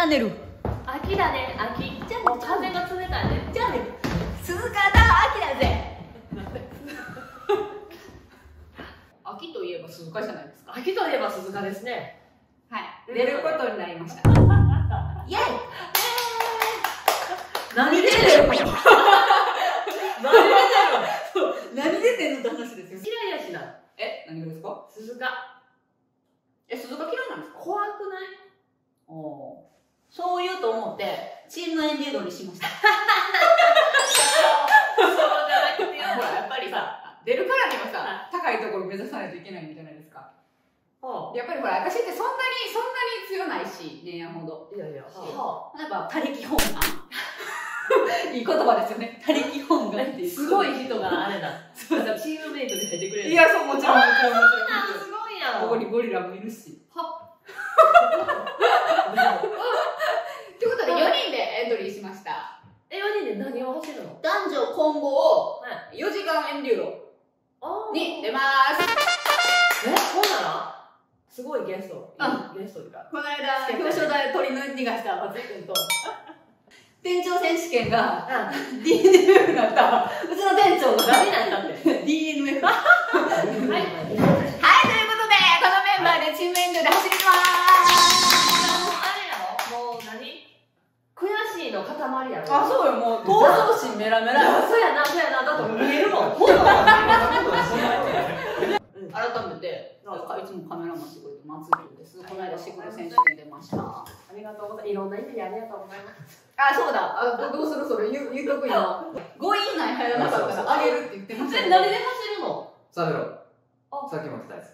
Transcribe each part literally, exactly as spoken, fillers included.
ゃんねる。秋だね、秋。じゃあもう風が冷たいね。じゃあね、鈴鹿だ、秋だぜ。秋といえば鈴鹿じゃないですか。秋といえば鈴鹿ですね。はい、寝ることになりました。イエイ。何出てるの？何出てるの？何出てんのって話ですよ。嫌いやしな。え、何がですか？鈴鹿。え、鈴鹿嫌いなんですか？怖くない？おお。そう言うと思ってチームエンデュードにしました。そうじゃなくて、やっぱりさ。出るからにはさ、高いところ目指さないといけないんじゃないですか。やっぱりほら、私ってそんなにそんなに強ないし、ねえほど。いやいや。例えば他力本願。いい言葉ですよね。他力本願ってすごい人があれだ。チームメイトで入ってくれる。いやそう、もちろんもちろんもちろん。すごいやん。ここにゴリラもいるし。は。ということでよにんでエントリーしました。え、よにんで何を走るの？男女混合をよじかんエンデューロ。に出まーす。え、そうなの？すごいゲスト。ゲストが。この間、表彰台を取り逃がした松井君と、店長選手権が ディーエヌエフ だったわ。うちの店長が何なんだって。ディーエヌエフ。はい。はい、ということで、このメンバーでチームエンドで走りまーす。もうあれやろ？もう何？悔しいの塊やろ。あ、そうよ。もう、闘争心メラメラ。そうやな、そうやな。だと見えるもん。改めて、いつもカメラマンしてくれて松井です。この間、シクロ選手権出ました。ありがとうございます。いろんな意味でありがとうございます。あ、そうだ。あ、どうするそれ、言うとくよ。ごい以内入らなかったらあげるって言ってました。え、何で走るの？サブロ。さっきも来たやつ。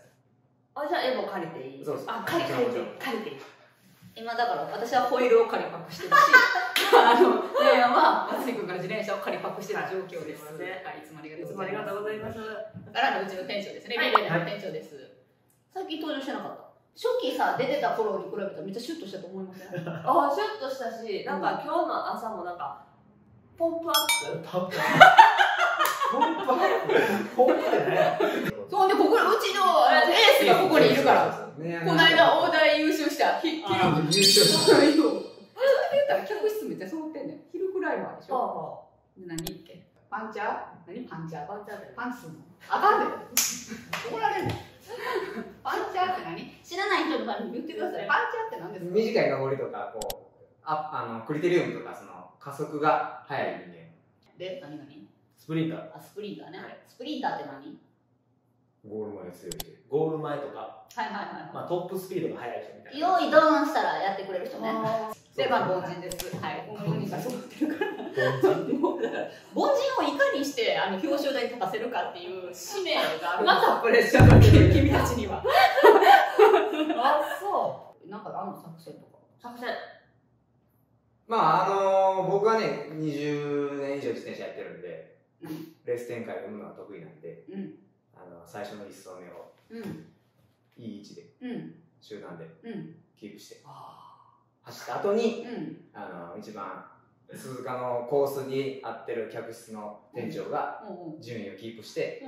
あ、じゃあ、絵も借りていい？そうそう。あ、借りて、借りていい。今だから、私はホイールを借りパクしてるし、あの、レイヤーは松井君から自転車を借りパクしてる状況です。いつもありがとうございます。からのうちの店長ですね。ビレナの店長です。最近登場してなかった。初期さ、出てた頃に比べたらめっちゃシュッとしたと思いません？ああ、シュッとしたし、なんか今日の朝もなんか、ポンプアップ。ポンプアップポンプじゃない。そうで、ここ、うちのエースがここにいるから。この間、大台優勝した。ひっきら優勝した。そう言ったら、客室めっちゃ揃ってんねん。ヒルクライマーでしょ。何言ってパンチャー何パンチャーパンチャーってパンツの。あかんねん。怒られんねん。パンチャーって何知らない人のために言ってください。パンチャーって何ですか？短い登りとか、こう、ああのクリテリウムとか、その加速が速い人間。で、何何スプリンター。あ、スプリンターね。スプリンターって何？ゴール前強いし、ゴール前とか、はいはいはい、まあトップスピードが速い人みたいな。用意ドーンしたらやってくれる人ね。で、まあ凡人です。はい。凡人が揃ってるから。凡人をいかにしてあの表彰台に立たせるかっていう使命がある。またプレッシャーだけ君たちには。あ、そう。なんかあの作戦とか。作戦。まああの僕はね、にじゅうねん以上自転車やってるんで、レース展開を生むのは得意なんで。うん。あの最初のいっ走目をいい位置で集団でキープして走った後にあの一番鈴鹿のコースに合ってる客室の店長が順位をキープして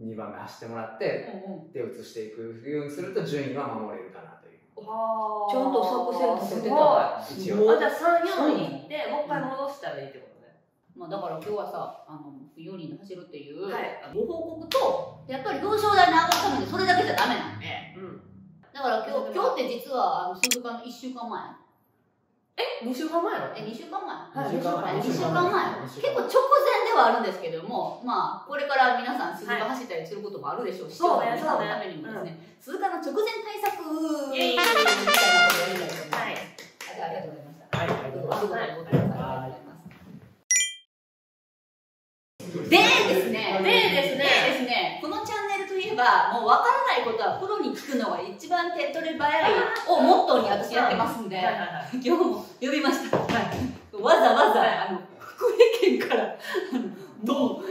にばんめ走ってもらってで移していくようにすると順位は守れるかなという。ちゃんと作戦立てた。一応じゃあさん、よんに行ってもう一回戻したらいいってこと。まあだから今日はさ、あのよにんで走るっていうご報告と、やっぱり表彰台に上がるためにそれだけじゃダメなんで、だから今日今日って実は鈴鹿のいっしゅうかんまえ、えにしゅうかんまえだえにしゅうかんまえにしゅうかんまえ結構直前ではあるんですけども、まあこれから皆さん鈴鹿走ったりすることもあるでしょうし、そうね、そうね、ためにもですね、鈴鹿の直前対策みたいなことをやりたいと思います。はい、ありがとうございました。ありがとうございました。でですね、でですね、このチャンネルといえば、もうわからないことはプロに聞くのが一番手っ取り早いをモットーに私やってますんで、今日も呼びました。わざわざ、あの、福井県から、どう、福井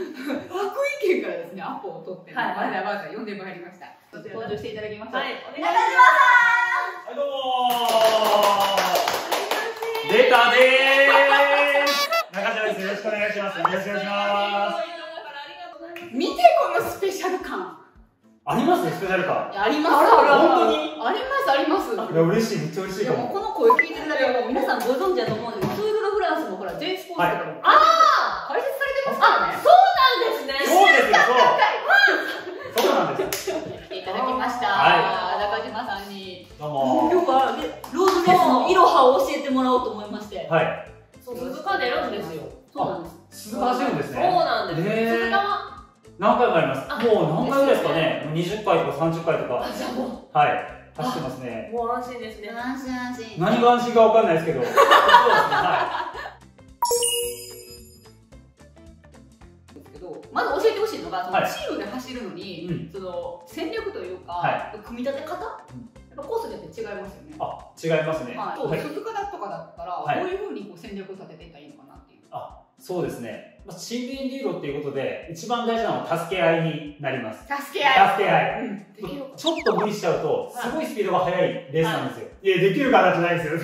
県からですね、アポを取って、わざわざ呼んでまいりました。登場していただきました。はい、お願いします。どうもー。出たでーす。中島です。よろしくお願いします。よろしくお願いします。見てこのスペシャル感。あありますね、スペシャルカー。あります。本当に。あります、あります。いや、嬉しい、めっちゃ嬉しい。でも、この声聞いてるだけでも、皆さんご存知だと思うんですけど、ツール・ド・フランスもほら、Jスポーツとかも。ああ、解説されてますからね。そうなんですね。そうなんですよ。そうなんです。いただきました。中島さんに。どうも。今日は、ローズレースのイロハを教えてもらおうと思いまして。はい。鈴鹿出るんですよ。そうなんです。鈴鹿走るんですね。そうなんです。鈴鹿。何回もあります。もう何回ぐらいですかね。にじゅっかいとかさんじゅっかいとか。はい。走ってますね。もう安心ですね。安心安心。何が安心かわかんないですけど。そうですね。はい。ですけど、まず教えてほしいのが、そのチームで走るのに、その戦略というか、組み立て方。コースによって違いますよね。あ、違いますね。はい。鈴鹿だとかだったら、どういうふうにこう戦略を立てていったらいいのかなっていう。あ、そうですね。チームエンデューロっていうことで、一番大事なのは助け合いになります。助け合い。助け合い。うん、ちょっと無理しちゃうと、すごいスピードが速いレースなんですよ。はい、いや、できるからじゃないですよ。え、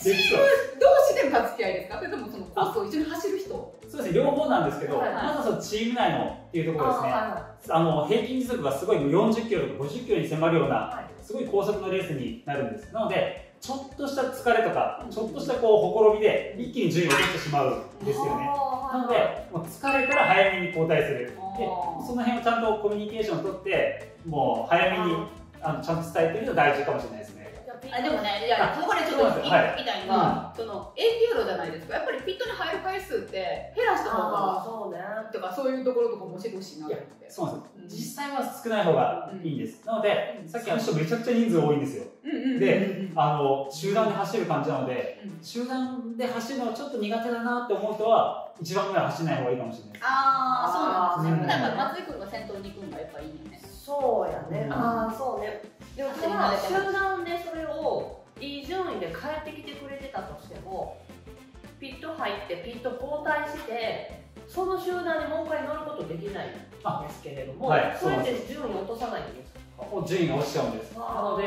チーム同士での助け合いですか？それともそのコースを一緒に走る人？そうですね、両方なんですけど、はいはい、まずはそのチーム内のっていうところですね。あ, あの、平均時速がすごいよんじゅっキロとかごじゅっキロに迫るような、すごい高速のレースになるんです。なので、ちょっとした疲れとか、ちょっとしたこうほころびで一気に順位が落ちてしまうんですよね。なので、もう疲れたら早めに交代する。で、その辺をちゃんとコミュニケーションを取って、もう早めにあのちゃんと伝えてるのが大事かもしれないですね。あ、でもね、いや、そこでちょっと言いたいのは、そのエンデューロじゃないですか。やっぱりピットに入る回数って減らした方が、そうね。とかそういうところとかも教えてほしいなって。そうなんです。実際は少ない方がいいんです。なので、さっきの人めちゃくちゃ人数多いんですよ。で、あの集団で走る感じなので、集団で走るのはちょっと苦手だなって思う人は一番ぐらい走らない方がいいかもしれない。ああ、そうなんですね。だから松井君が先頭に行くのがやっぱいいよね。そうやね。ああ、そうね。でもそれは集団でそれをいい順位で帰ってきてくれてたとしても、ピット入ってピット交代してその集団にもう一回乗ることできないんですけれども、はい、それで順位を落とさないんです。もう順位が落ちちゃうんです。なので、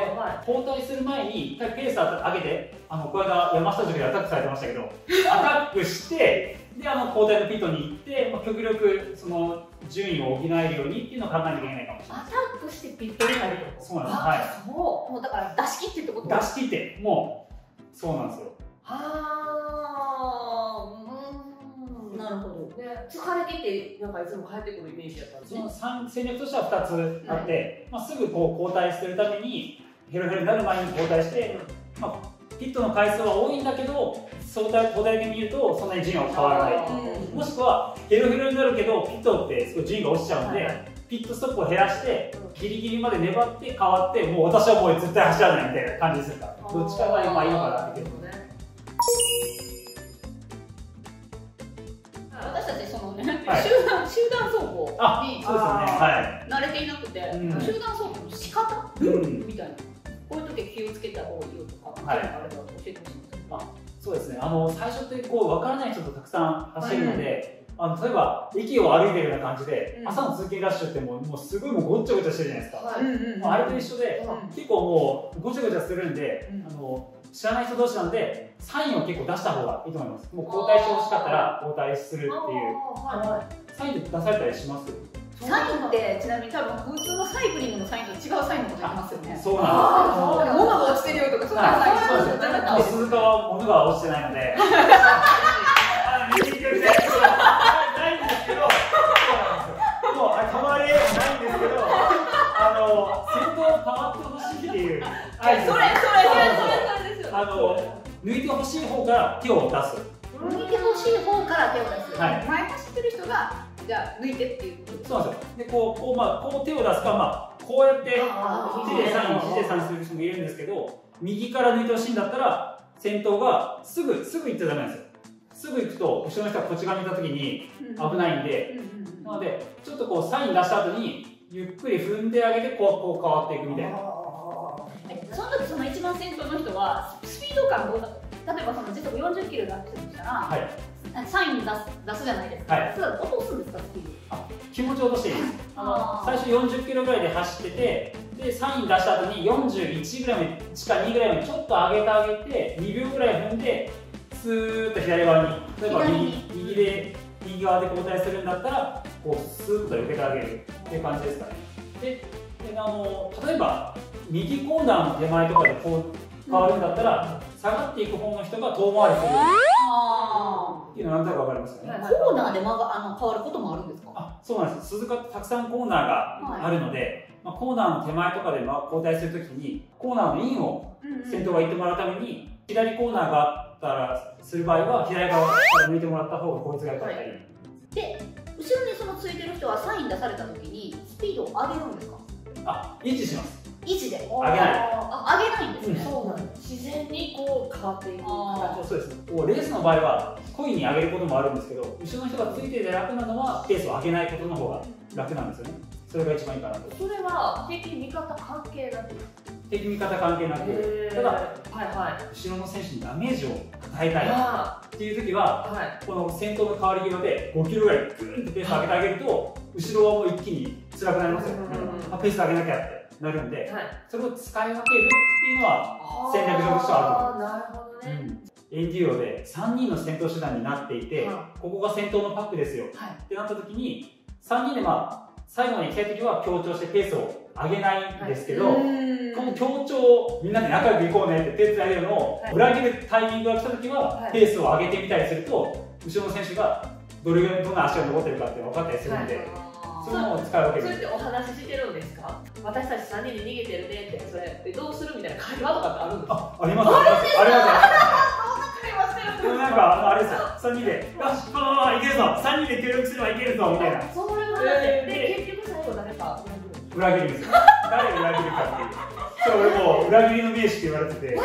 交代する前に、一回ペース上げて、あの、この間、山下塾でアタックされてましたけど、アタックして、で、あの、交代のピットに行って、まあ、極力、その、順位を補えるようにっていうのを考えなきゃいけないかもしれない。アタックしてピットに入ると。そうなんです。はい。もう、もうだから出し切ってってこと？出し切って、もう、そうなんですよ。はー、うーん、なるほど。疲れてて、なんかいつも帰ってくるイメージだったんですね。戦略としてはふたつあって、うん、まあすぐこう交代するためにヘロヘロになる前に交代して、まあ、ピットの回数は多いんだけど相対交代で見るとそんなに順位は変わらない、うん、もしくはヘロヘロになるけどピットってすごい順位が落ちちゃうんで、はい、ピットストップを減らしてギリギリまで粘って変わってもう私はもう絶対走らないみたいな感じにするから、どっちかが今いいのかなっていうことね。私たちそのね、集団走行に慣れていなくて、集団走行の仕方みたいな、こういう時気をつけた方がいいよとか、あれば教えてほしいんですけど。そうですね、あの最初ってこう分からない人とたくさん走るので、あの例えば駅を歩いてるような感じで、朝の通勤ラッシュってもうもうすごいもうごっちゃごちゃしてるじゃないですか。あれと一緒で、結構もうごちゃごちゃするんで、あの。知らない人同士なんで、サインを結構出した方がいいと思います。もう交代してほしかったら、交代するっていう。サインで出されたりします。サインって、ちなみに、多分普通のサイクリングのサインと違うサインも出ますよね。そうなんです。物が落ちてるよとか、そういうサインなんですよ。鈴鹿は物が落ちてないので。あ、見てください。ないんですけど。もう、あれ、たまりないんですけど。あの、先頭を変わってほしいっていう。それ、それ、それ。あの抜いてほしい方から手を出す。抜いてほしい方から手を出す。はい、前走ってる人がじゃあ抜いてっていうこと。そうなんですよ。でこうこうまあこう手を出すかまあこうやって手でサインしてサインする人もいるんですけど、右から抜いてほしいんだったら先頭がすぐすぐ行っちゃダメなんですよ。すぐ行くと後ろの人がこっち側にいたときに危ないんで、なのでちょっとこうサイン出した後にゆっくり踏んであげてこうこう変わっていくみたいな。その時その一番先頭の人はスピード感を例えばその時速よんじゅっキロだったとしたら、はい、サイン出す出すじゃないですか。はい、それ落とすんですかスピード？あ、気持ち落としていいです。あの最初よんじゅっキロぐらいで走ってて、でサイン出した後によんじゅういちぐらいしかにぐらいまでちょっと上げてあげてにびょうぐらい踏んでスーッと左側に、例えば 右, 右で右側で交代するんだったらこうスーッと寄せてあげるっていう感じですかね。で、あの例えば右コーナーの手前とかでこう変わるんだったら、うん、下がっていく方の人が遠回りするっていうのは何だか分かりますかね。コーナーでまがあの変わることもあるんですか？あ、そうなんです。鈴鹿ってたくさんコーナーがあるので、はい、まあ、コーナーの手前とかで交代するときにコーナーのインを先頭が行ってもらうために、うんうん、左コーナーがあったらする場合は左側から向いてもらった方が効率が良かったり、はい、で後ろにそのついてる人はサイン出されたときにスピードを上げるんですか？あ、一致します。位置で上げない。あ、上げないんですね。そうなんです。自然にこう変わっていく形。そうですね。こうレースの場合は故意に上げることもあるんですけど、後ろの人がついてて楽なのはペースを上げないことの方が楽なんですよね。それが一番いいかなと。それは敵味方関係なく。敵味方関係なく。ただ、はいはい、後ろの選手にダメージを与えたいっていう時は、はい、この先頭の変わり際でごキロぐらいグーンとペースを上げてあげると、後ろはもう一気に辛くなりますよね。あ、ペース上げなきゃって。なるんで、はい、それを使い分けるっていうのは戦略上としてはあると思います。なるほどね。うん、エンデューロでさんにんの先頭手段になっていて、はい、ここが先頭のパックですよ、はい、ってなった時にさんにんでまあ最後に行きたい時は強調してペースを上げないんですけど、はい、この強調をみんなで仲良く行こうねって手伝えるのを裏切るタイミングが来た時はペースを上げてみたりすると、はい、後ろの選手がどれぐらいどんな足が残ってるかって分かったりするんで。はい、それを使うわけです。それってお話ししてるんですか？私たちさんにんで逃げてるねって、それでどうするみたいな会話とかってあるんですか？あ、あります。あります。そんな会話してる。なんかあれですよ。さんにんで、よし、このままいけるぞ。さんにんで協力すればいけるぞみたいな。それはで結局最後誰か裏切るんですよ。誰が裏切るかっていう。それ俺もう裏切りの名手って言われてて。こう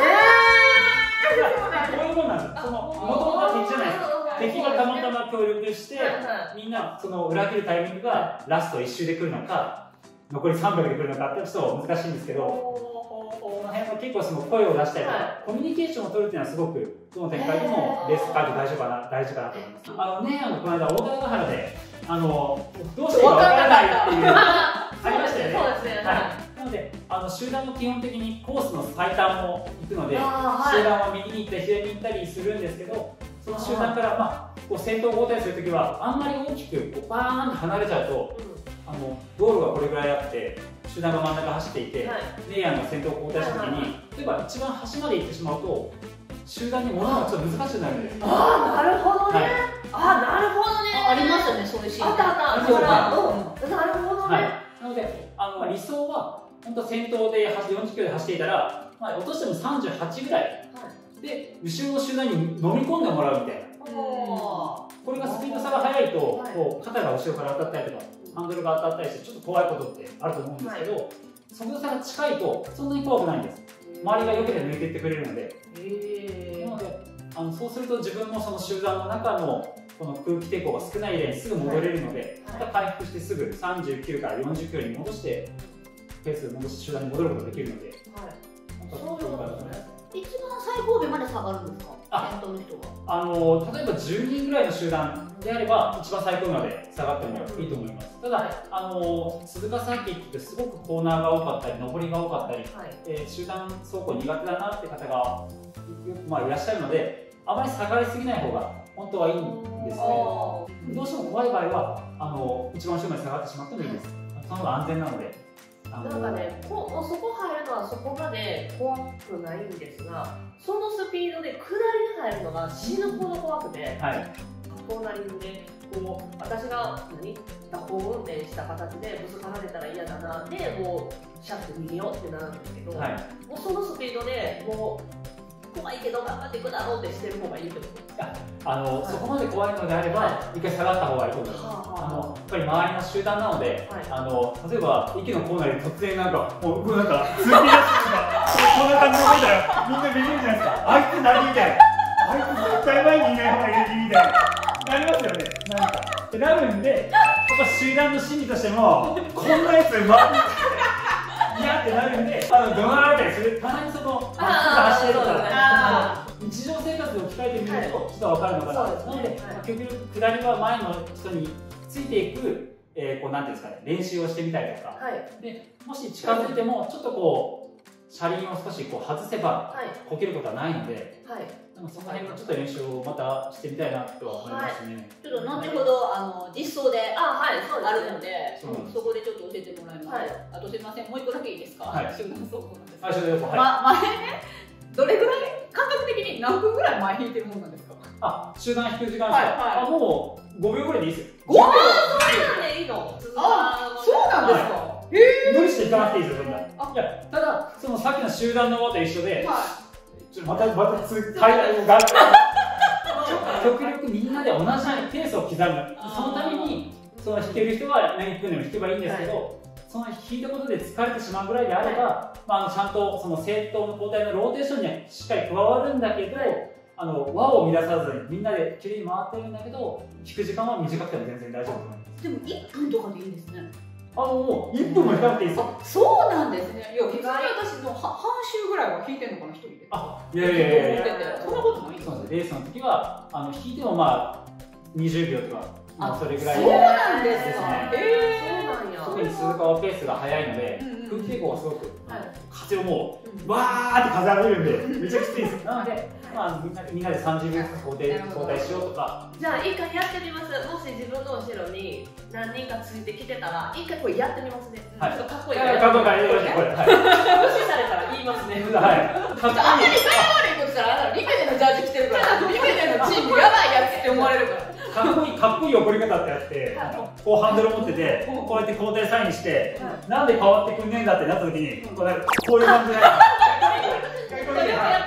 いうもんなんですよ。その元々は敵じゃないですか。敵がたまたま協力して、みんなその裏切るタイミングがラストいっしゅうで来るのか、残りさんびゃくで来るのかってちょっと難しいんですけど、この辺は結構その声を出したりとか、はい、コミュニケーションを取るっていうのはすごくどの展開でもレースカード大丈夫かな、大事かなと思います。あのね、あのこの間大田原であのどうしていいかわからないっていうありましたよね。そうですね。はい。なのであの集団も基本的にコースの最短も行くので、はい、集団は右に行ったり左に行ったりするんですけど、その集団から、まあ、こう先頭交代するときはあんまり大きくこうバーンと離れちゃうと、うん、あの道路がこれぐらいあって集団が真ん中走っていて、はい、レイヤーの先頭交代したときに例えば一番端まで行ってしまうと集団に戻るのがちょっと難しくなるんです。ああ、なるほどね、はい、ああ、なるほどね、 あ, ありましたね、そういうシーン。あったあった、なるほどね、はい、なのであの理想は本当先頭でよんじゅっキロで走っていたら、まあ、落としてもさんじゅうはちぐらい、はい、で後ろの集団に飲み込んでもらうみたいな。これがスピード差が速いとこう肩が後ろから当たったりとかハンドルが当たったりしてちょっと怖いことってあると思うんですけど、速度差が近いとそんなに怖くないんです。周りがよけて抜いていってくれるので、なのであのそうすると自分もその集団の中のこの空気抵抗が少ないレーンにすぐ戻れるので、また回復してすぐさんじゅうきゅうからよんじゅっキロに戻してペースを戻して集団に戻ることができるので、そういうことだと思います。一番最後尾まで下がるんですか？あ、の人があの例えばじゅうにんぐらいの集団であれば、一番最後尾まで下がってもいいと思います。ただ、はい、あの鈴鹿サーキットってすごくコーナーが多かったり上りが多かったり、はい、えー、集団走行苦手だなって方が、まあ、いらっしゃるので、あまり下がりすぎない方が本当はいいんですけど、どうしても怖い場合はあの一番後ろまで下がってしまってもいいです。はい、その方が安全なので。なんかね、こそこ入るのはそこまで怖くないんですが、そのスピードで下りに入るのが死ぬほど怖くて、はい、コーナリングでこう私が何蛇行運転した形でぶつかられたら嫌だなでもうシャッと逃げようってなるんですけど、はい、もうそのスピードでもう怖いけど頑張って下ろうってしてる方がいいってことですか？あの、はい、そこまで怖いのであれば、はい、一回下がった方がいいと思います。あのやっぱり周りの集団なので、はい、あの例えば駅のコーナーで突然なんかもうなんか通勤出してるからこんな感じのコーナーみんな見えるじゃないですか。あいつ何みたいな、あいつ絶対前にいない方がいいみたいななりますよね。なんかってなるんで、やっぱ集団の心理としてもこんなやつうまくいやってなるんで、あの怒鳴られたりする。たまにその走ってるから日常生活を鍛えてみるとちょっとわかるのかな。なので結局下りは前の人についていく、えー、こうなんていうんですかね、練習をしてみたりとか、はい、でもし近づいてもちょっとこう車輪を少しこう外せばこけることはないので、はい、なんかその辺のちょっと練習をまたしてみたいなとは思いますね。はい、ちょっと後ほどあの実装であるので、そこでちょっと教えてもらいます。はい、あとすみません、もう一個だけいいですか？はい、集団走行なんですけど、ま、前ね、どれぐらい感覚的に何分ぐらい前引いてるものなんですか？あ、集団引く時間ですか？はいはい、あ、もうごびょうぐらいでいいですよ。ごびょうぐらいでいいの？あ、そうなんですか？無理していかなくていいですよ、そんな。いや、ただ、そのさっきの集団のものと一緒で、また、また、つ、階段が、極力みんなで同じペースを刻む。そのために、その弾ける人は何分でも弾けばいいんですけど、その弾いたことで疲れてしまうぐらいであれば、まあ、ちゃんとその正当の交代のローテーションにはしっかり加わるんだけど、あの輪を乱さずにみんなできれいに回ってるんだけど、弾く時間は短くても全然大丈夫です。でもいっぷんとかでいいんですね。あのもういっぷんも弾かなくていいですよ。そうなんですね。いや、結局私の半周ぐらいは弾いてんのかな、一人で。あ、いやいやいや、そんなことないです。レースの時はあの弾いてもまあにじゅうびょうとかそれぐらい。そうなんですね。ええ、そうなんや。特に鈴鹿はペースが速いので空気抵抗がすごく風をもうわーって風浴びるんでめちゃくちゃいいです。なのでまあみんなでさんじゅうびょうずつ交代しようとか。じゃあ一回やってみます。もし自分の後ろに何人かついてきてたら、一回これやってみますね。ちょっとかっこいいから。かっこいいから、これ。無視されたら言いますね。はい。かっこいい。あんまり悪いことしたら、リベネのジャージ着てるから、リベネのチームやばいやつって思われるから。かっこいい、かっこいい怒り方ってやって、こうハンドル持ってて、こうやって交代サインして、なんで変わってくんねえんだってなった時に、こういう感じで。それをやってますよね。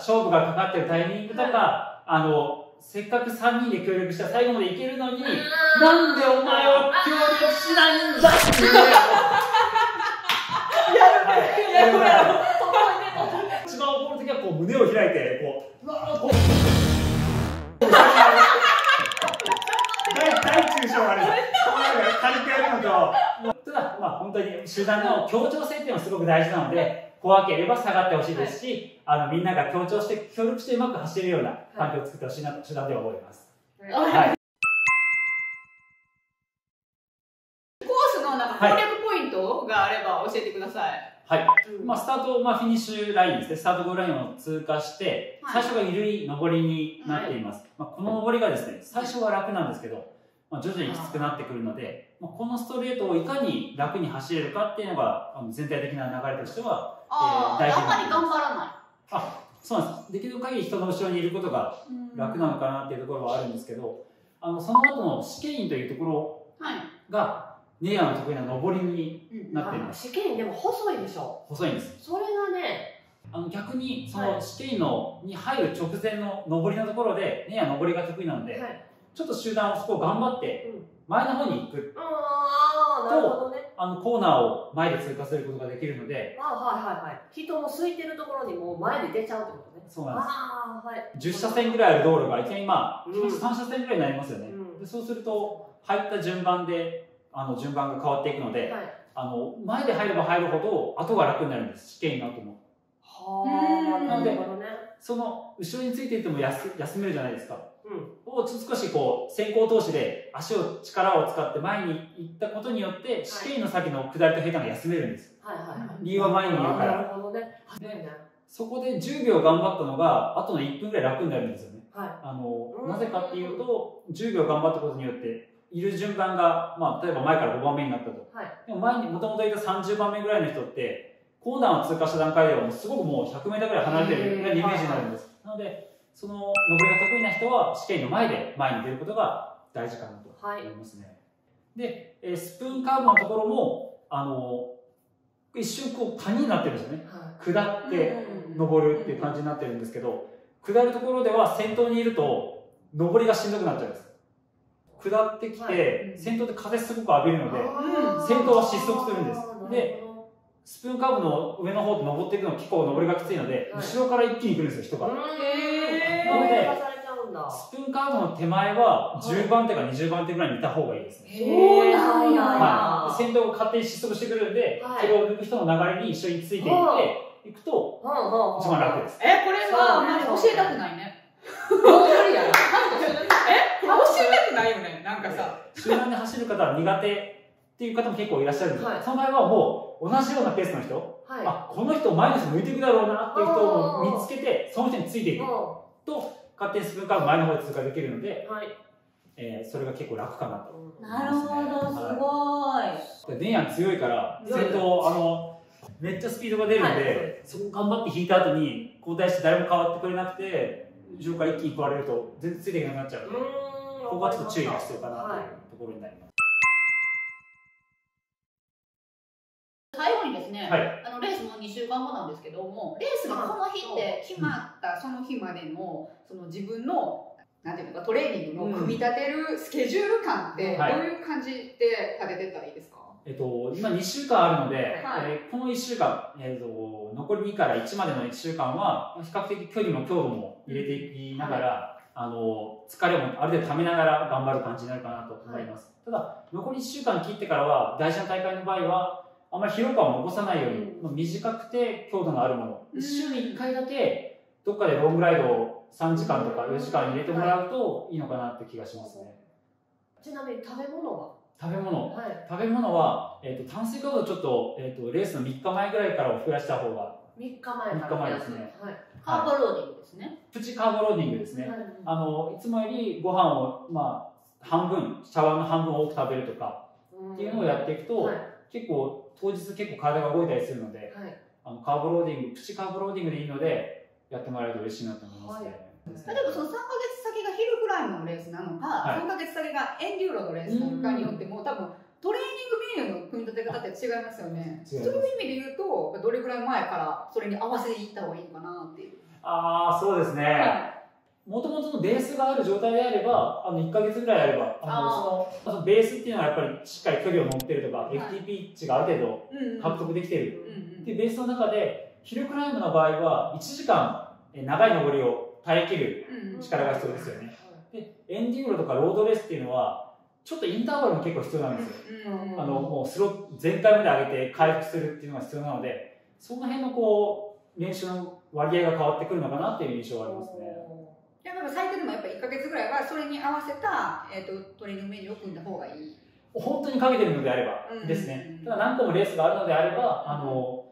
勝負がかかってるタイミングとか、あのせっかくさんにんで協力したら最後までいけるのに、なんでお前は協力しないんだっていう。やるね、やるね。一番怒る時はこう胸を開いてこう、うわーこう。大中小ある。軽くやるのと、ただまあ本当に集団の協調性っていうのはすごく大事なので。怖ければ下がってほしいですし、はい、あのみんなが協調して協力してうまく走れるような環境を作ってほしいなと手段では思います。はいはい、コースのなんか攻略ポイントがあれば教えてください。はい。うん、まあスタート、まあフィニッシュラインですね。スタートゴールラインを通過して、はい、最初が緩い上りになっています。はい、まあこの上りがですね、最初は楽なんですけど、まあ徐々にきつくなってくるので、まあこのストレートをいかに楽に走れるかっていうのがあの全体的な流れとしては。ああ、あんまり頑張らない。あ、そうなんです。できる限り人の後ろにいることが楽なのかなっていうところはあるんですけど、あのその後の試験員というところがネイヤーの得意な上りになっています。うん、試験員でも細いでしょ。細いんです。それがね、あの逆にその試験員のに入る直前の上りのところでネイヤー上りが得意なので、はい、ちょっと集団をそこを頑張って前の方に行く。ああ、なるほどね。あのコーナーを前で通過することができるので、あ、はいはいはい、人も空いてるところにもう前で出ちゃうってことね。そうなんです。じゅっしゃせんぐらいある道路がいきなりまあさんしゃせんぐらいになりますよね。うん、でそうすると入った順番であの順番が変わっていくので、はい、あの前で入れば入るほど後が楽になるんです。試験になっても。はあ、なるほどね。その後ろについていても休めるじゃないですか。うん、を少しこう先行投資で足を力を使って前に行ったことによって試験の先の下りと平坦が休めるんです。理由は前にいるから。なるほどね。そこでじゅうびょう頑張ったのがあとのいっぷんぐらい楽になるんですよね。はい、あのなぜかっていうとじゅうびょう頑張ったことによっている順番が、まあ、例えば前からごばんめになったと、はい、でも前にもともといたさんじゅうばんめぐらいの人ってコーナーを通過した段階ではもうすごくもう ひゃくメートル ぐらい離れてるイメージになるんです。なのでその上りが得意な人は試験の前で前に出ることが大事かなと思いますね。はい、でスプーンカーブのところもあの一瞬こう谷になってるんですよね、はい、下って上るっていう感じになってるんですけど、下るところでは先頭にいると上りがしんどくなっちゃうんです。下ってきて先頭で風すごく浴びるので先頭は失速するんです。でスプーンカーブの上の方と登っていくのは結構上りがきついので、はい、後ろから一気に来るんですよ、人が。なので、スプーンカーブの手前はじゅうばんてかにじゅうばんてぐらいにいた方がいいですね。そうなんや。先頭が勝手に失速してくるんで、それを抜く人の流れに一緒についていって、行くと一番楽です。え、これはあまり教えたくないね。え、教えたくないよね。なんかさ、集団で走る方は苦手っていう方も結構いらっしゃるんで、その場合はもう同じようなペースの人、あ、この人前の人向いていくだろうなっていう人を見つけて、その人についていくと勝手にスプーンから前の方で通過できるので、えー、それが結構楽かなと思いますね。電圧強いから先頭あのめっちゃスピードが出るので、そこ頑張って引いた後に交代して誰も変わってくれなくて後ろから一気に食われると全然ついていけなくなっちゃうので、ここはちょっと注意が必要かなというところになります。最後にですね、はい、あのレースもにしゅうかんごなんですけども、レースがこの日って決まったその日までの、その自分のなんていうかトレーニングの組み立てるスケジュール感ってどういう感じで立ててたらいいですか？えっと、今にしゅうかんあるので、はい、えー、このいっしゅうかん、えー、と残りにからいちまでのいっしゅうかんは比較的距離も強度も入れていきながら、はい、あの疲れもある程度ためながら頑張る感じになるかなと思います。はい、ただ残りいっしゅうかん切ってからは大事な大会の場合はあまり疲労感を残さないように、うん、短くて強度のあるもの、うん、週にいっかいだけどっかでロングライドをさんじかんとかよじかん入れてもらうといいのかなって気がしますね。ちなみに食べ物は食べ物、はい、食べ物は、えー、と炭水化物をちょっと,、えー、とレースのみっかまえぐらいから増やした方が、みっかまえからですね。カーボローディングですね。プチカーボローディングですね、はい、あのいつもよりご飯をまあ半分茶碗の半分多く食べるとかっていうのをやっていくと、はい、結構当日結構体が動いたりするので、はい、あのカーボローディング、プチカーボローディングでいいのでやってもらえると嬉しいなと思いますね。はい、例えばそのさんかげつさきがヒルクライムのレースなのか、はい、さんかげつさきがエンデューロのレースなのかによっても多分トレーニングメニューの組み立て方って違いますよね。そういう意味で言うとどれぐらい前からそれに合わせていった方がいいかなっていう。ああ、そうですね。はい、もともとのベースがある状態であれば、あのいっかげつぐらいあれば、あのそのベースっていうのはやっぱりしっかり距離を持ってるとか、はい、エフティーピー 値がある程度獲得できてるっていうベースの中で、ヒルクライムの場合はいちじかん長い登りを耐えきる力が必要ですよね。で、エンデューロとかロードレースっていうのは、ちょっとインターバルも結構必要なんですよ。あのもうスロー全開まで上げて回復するっていうのが必要なので、その辺のこう練習の割合が変わってくるのかなっていう印象はありますね。やっぱ最低でもやっぱいっかげつぐらいはそれに合わせた、えー、とトレーニングメニューを組んだ方がいい、本当にかけてるのであればですね。ただ何個もレースがあるのであれば、あの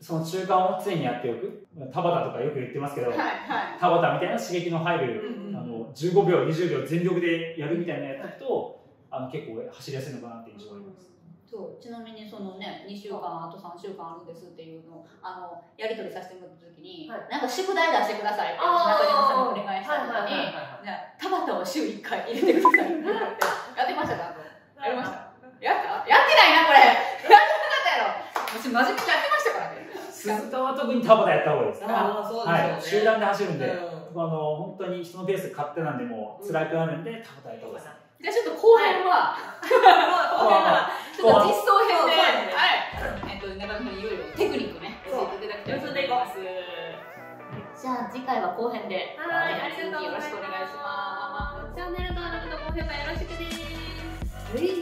その中間を常にやっておく、田畑とかよく言ってますけど、はいはい、田畑みたいな刺激の入る、うん、あのじゅうごびょうにじゅうびょう全力でやるみたいなやつと、あの結構走りやすいのかなって印象があります。そう、ちなみにそのね、にしゅうかんあとさんしゅうかんあるんですっていうのをあのやり取りさせてもらった時に、はい、なんか宿題出してくださいって中島さんにお願いしたのに、田畑を週いっかい入れてくださいってやってましたか？やりました？やった？やってないな、これやってなかったやろ。私真面目にやってましたからね。鈴田は特に田畑やった方がいいですね。はい、集団で走るんで、うん、あの本当に人のペース勝手なんでもう辛くなるんで、田畑やった方がいいです。じゃあちょっと後編は、ちょっと実装編で、はい、えっと中島さんにいろいろテクニックね、教えていただきたいと思います。じゃあ次回は後編で、はい、ありがとうございます。よろしくお願いします。チャンネル登録と高評価よろしくです。